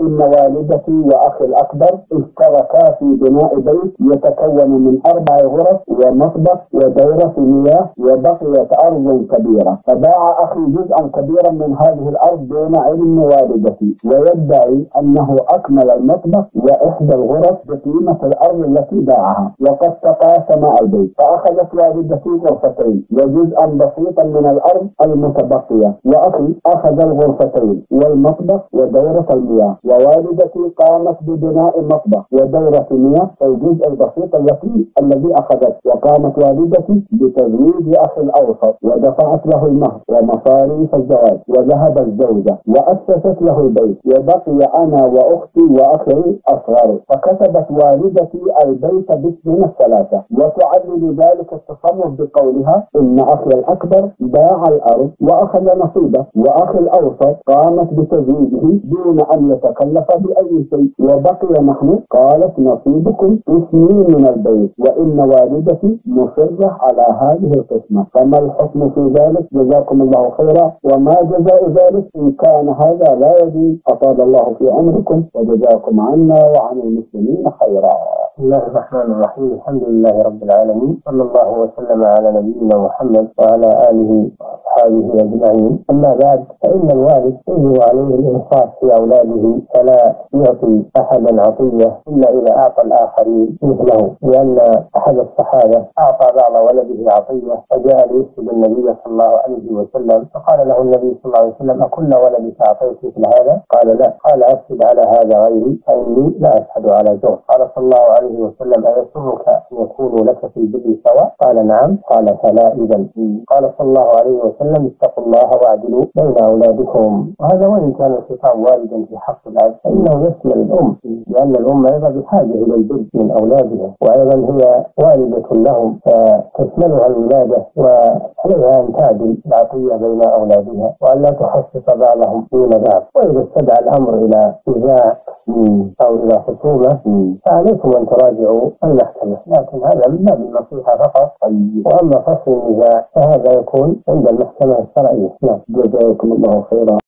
إن والدتي وأخي الأكبر اشتركا في بناء بيت يتكون من 4 غرف ومطبخ ودورة مياه، وبقيت أرض كبيرة، فباع أخي جزءا كبيرا من هذه الأرض دون علم والدتي، ويدعي أنه أكمل المطبخ وإحدى الغرف بقيمة الأرض التي باعها، وقد تقاسم البيت، فأخذت والدتي غرفتين وجزءا بسيطا من الأرض المتبقية، وأخي أخذ الغرفتين والمطبخ ودورة المياه. ووالدتي قامت ببناء المطبخ ودورة مياه والجزء البسيط الذي أخذته، وقامت والدتي بتزويج أخي الأوسط ودفعت له المهر ومصاريف الزواج، وذهب الزوجة وأسست له البيت، وبقي أنا وأختي وأخي أصغر، فكتبت والدتي البيت باسمنا الثلاثة، وتعلل ذلك التصنف بقولها إن أخي الأكبر باع الأرض وأخذ نصيبه، وأخي الأوسط قامت بتزويجه دون أن يتكلف بأي شيء، وبقي نحن. قالت نصيبكم اثنين من البيت، وإن والدتي مصرة على هذه القسمة، فما الحكم في ذلك؟ جزاكم الله خيرا. وما جزاء ذلك إن كان هذا لا يجوز؟ أطال الله في عمركم وجزاكم عنا وعن المسلمين خيرا. بسم الله الرحمن الرحيم، الحمد لله رب العالمين، صلى الله وسلم على نبينا محمد وعلى آله وأصحابه أجمعين. أما بعد، فإن الوالد يجب عليه الإنصاف في أولاده، فلا يعطي أحدا عطية إلا إذا أعطى الآخرين مثله، لأن أحد الصحابة أعطى بعض ولده عطية، فجاء ليسأل النبي صلى الله عليه وسلم، فقال له النبي صلى الله عليه وسلم: أكل ولدك أعطيت مثل هذا؟ قال: لا. قال: أشهد على هذا غيري، فإني لا أشهد على زور. قال صلى الله عليه وسلم: أيسرك أن يكون لك في البر سواء؟ قال: نعم. قال: فلا إذا. قال صلى الله عليه وسلم: اتقوا الله واعدلوا بين أولادكم. وهذا وإن كان الخطاب واردا في حق الأب، فإنه يشمل الأم، لأن الأم أيضا بحاجة إلى البر من أولادها، وأيضا هي والدة لهم، فتشملها الولادة، وعليها أن تعدل العطية بين أولادها، وألا تخصص بعضهم دون بعض. وإذا استدعى الأمر إلى نزاع أو إلى خصومة، فعليكم أن تراجعوا المحكمة، لكن هذا من باب النصيحة فقط، وأما فصل النزاع فهذا يكون عند المحكمة الشرعية. جزاكم الله خيرا.